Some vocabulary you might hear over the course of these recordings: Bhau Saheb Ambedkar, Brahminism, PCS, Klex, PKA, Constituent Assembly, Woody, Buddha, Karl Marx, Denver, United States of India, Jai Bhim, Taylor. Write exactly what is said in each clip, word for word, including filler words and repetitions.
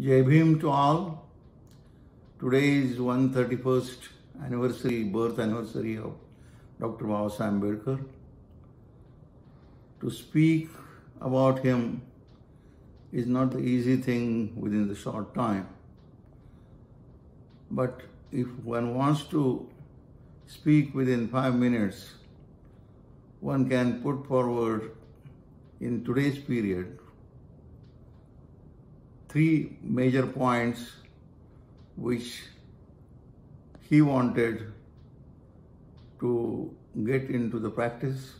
Jai Bhim to all. Today is one hundred thirty-first anniversary, birth anniversary of Doctor Bhau Saheb Ambedkar. To speak about him is not the easy thing within the short time. But if one wants to speak within five minutes, one can put forward in today's period three major points which he wanted to get into the practice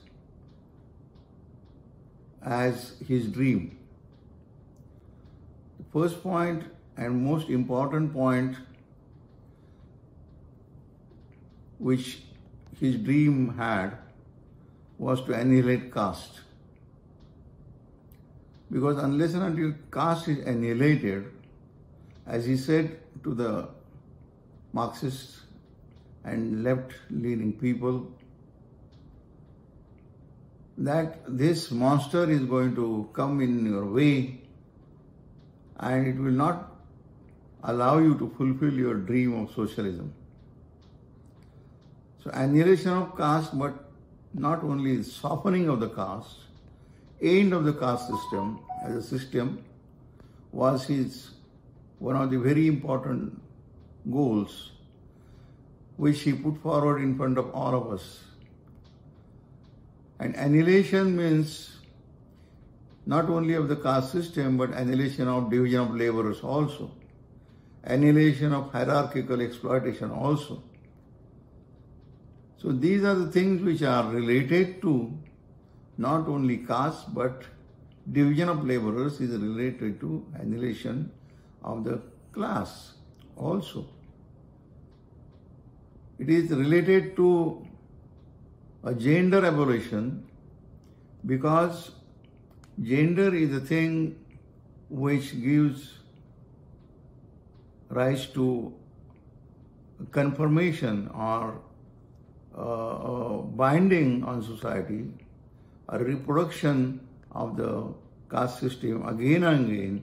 as his dream. The first point and most important point, which his dream had, was to annihilate caste. Because unless and until caste is annihilated, as he said to the Marxists and left-leaning people, that this monster is going to come in your way and it will not allow you to fulfill your dream of socialism. So annihilation of caste, but not only softening of the caste, end of the caste system as a system, was his one of the very important goals which he put forward in front of all of us. And annihilation means not only of the caste system, but annihilation of division of laborers also, annihilation of hierarchical exploitation also. So these are the things which are related to not only caste, but division of laborers is related to annihilation of the class also. It is related to a gender abolition, because gender is a thing which gives rise to confirmation or uh, uh, binding on society, a reproduction of the caste system again and again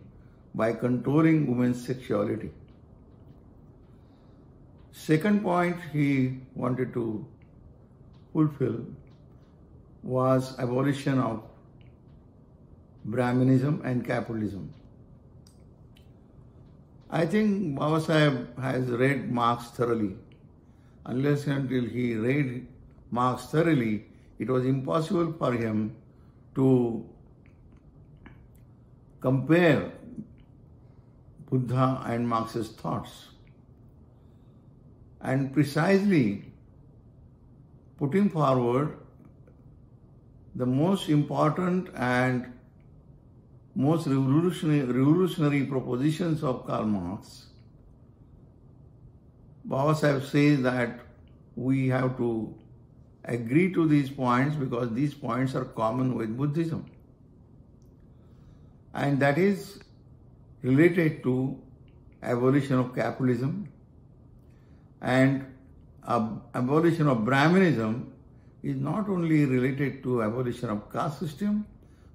by controlling women's sexuality. Second point he wanted to fulfill was abolition of Brahminism and capitalism. I think Baba Saheb has read Marx thoroughly. Unless and until he read Marx thoroughly, it was impossible for him to compare Buddha and Marx's thoughts. And precisely putting forward the most important and most revolutionary, revolutionary propositions of Karl Marx, Baba Saheb says that we have to agree to these points because these points are common with Buddhism. And that is related to abolition of capitalism, and ab abolition of Brahminism is not only related to abolition of caste system,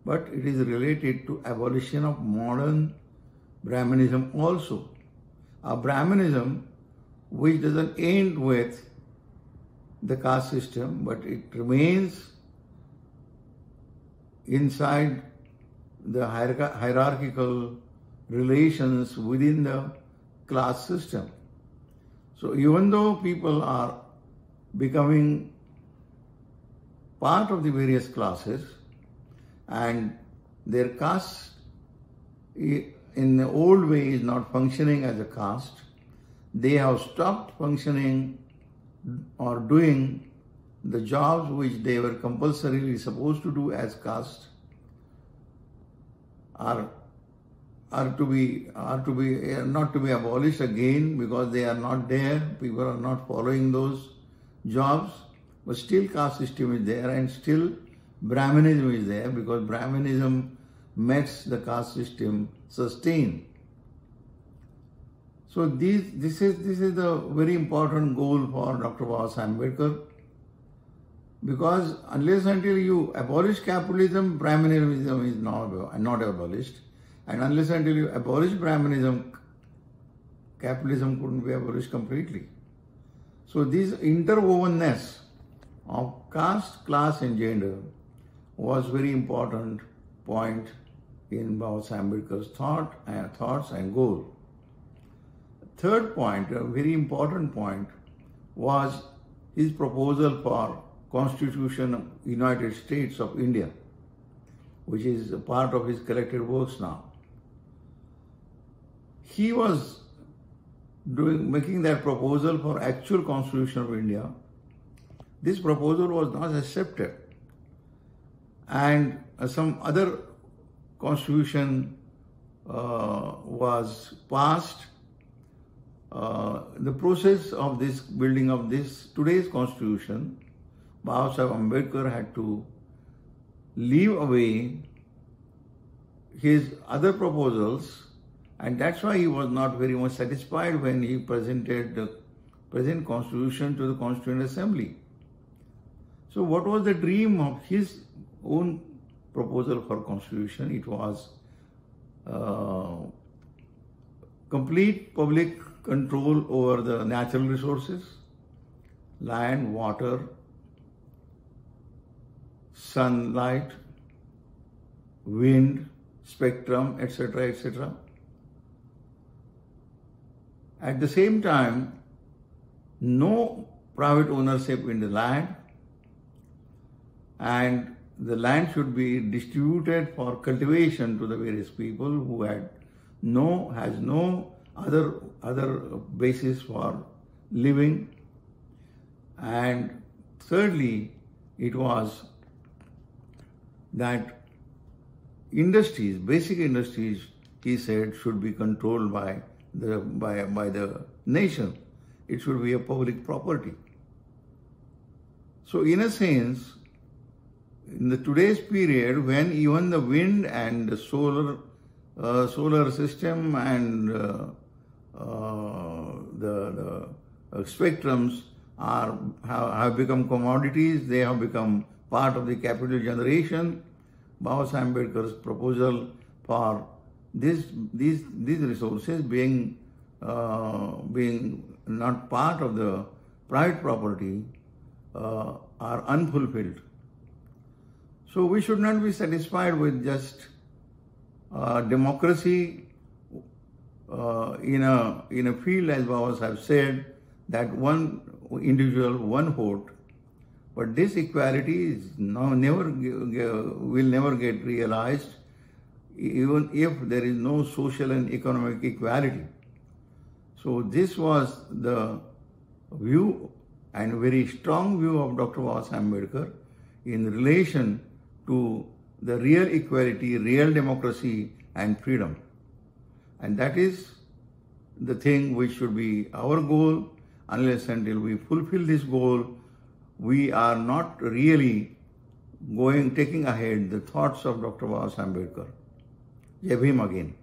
but it is related to abolition of modern Brahminism also. A Brahminism which doesn't end with the caste system, but it remains inside the hierarch hierarchical relations within the class system. So even though people are becoming part of the various classes and their caste in the old way is not functioning as a caste, they have stopped functioning or doing the jobs which they were compulsorily supposed to do as caste, are are to be are to be not to be abolished again, because they are not there. People are not following those jobs, but still caste system is there, and still Brahminism is there, because Brahminism makes the caste system sustain. So these, this is this is the very important goal for Doctor Bhau Saheb Ambedkar, because unless until you abolish capitalism, Brahminism is not, not abolished, And unless until you abolish Brahminism, capitalism couldn't be abolished completely. So this interwovenness of caste, class and gender was very important point in Bhau Saheb Ambedkar's thought and thoughts and goal. Third point, a very important point, was his proposal for Constitution of United States of India, which is a part of his collected works now. He was doing, making that proposal for actual Constitution of India. This proposal was not accepted, and uh, some other constitution uh, was passed. Uh, the process of this building of this today's constitution, Bhau Saheb Ambedkar had to leave away his other proposals, and that's why he was not very much satisfied when he presented the present constitution to the Constituent Assembly. So what was the dream of his own proposal for constitution? It was uh, complete public control over the natural resources, land, water, sunlight, wind, spectrum, et cetera, et cetera. At the same time, no private ownership in the land, and the land should be distributed for cultivation to the various people who had no, has no other, other basis for living. And thirdly, it was that industries, basic industries, he said, should be controlled by the, by, by the nation. It should be a public property. So in a sense, in the today's period, when even the wind and the solar, uh, solar system and uh, uh, the, the spectrums are, have, have become commodities, they have become part of the capital generation, Bhau Saheb Ambedkar's proposal for this, these, these resources being, uh, being not part of the private property uh, are unfulfilled. So we should not be satisfied with just uh, democracy uh, in, a, in a field, as Baba have said, that one individual, one vote. But this equality is now never, will never get realized, even if there is no social and economic equality. So this was the view, and very strong view, of Doctor Bhau Saheb Ambedkar in relation to the real equality, real democracy and freedom. And that is the thing which should be our goal. Unless until we fulfill this goal, we are not really going, taking ahead the thoughts of Doctor Bhau Saheb Ambedkar. Jai Bhim again.